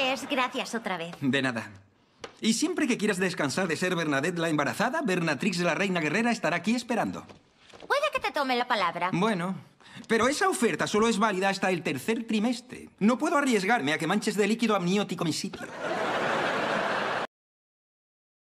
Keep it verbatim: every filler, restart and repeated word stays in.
preocupes, gracias otra vez. De nada. Y siempre que quieras descansar de ser Bernadette la embarazada, Bernatrix la reina guerrera estará aquí esperando. Puede que te tome la palabra. Bueno, pero esa oferta solo es válida hasta el tercer trimestre. No puedo arriesgarme a que manches de líquido amniótico mi sitio.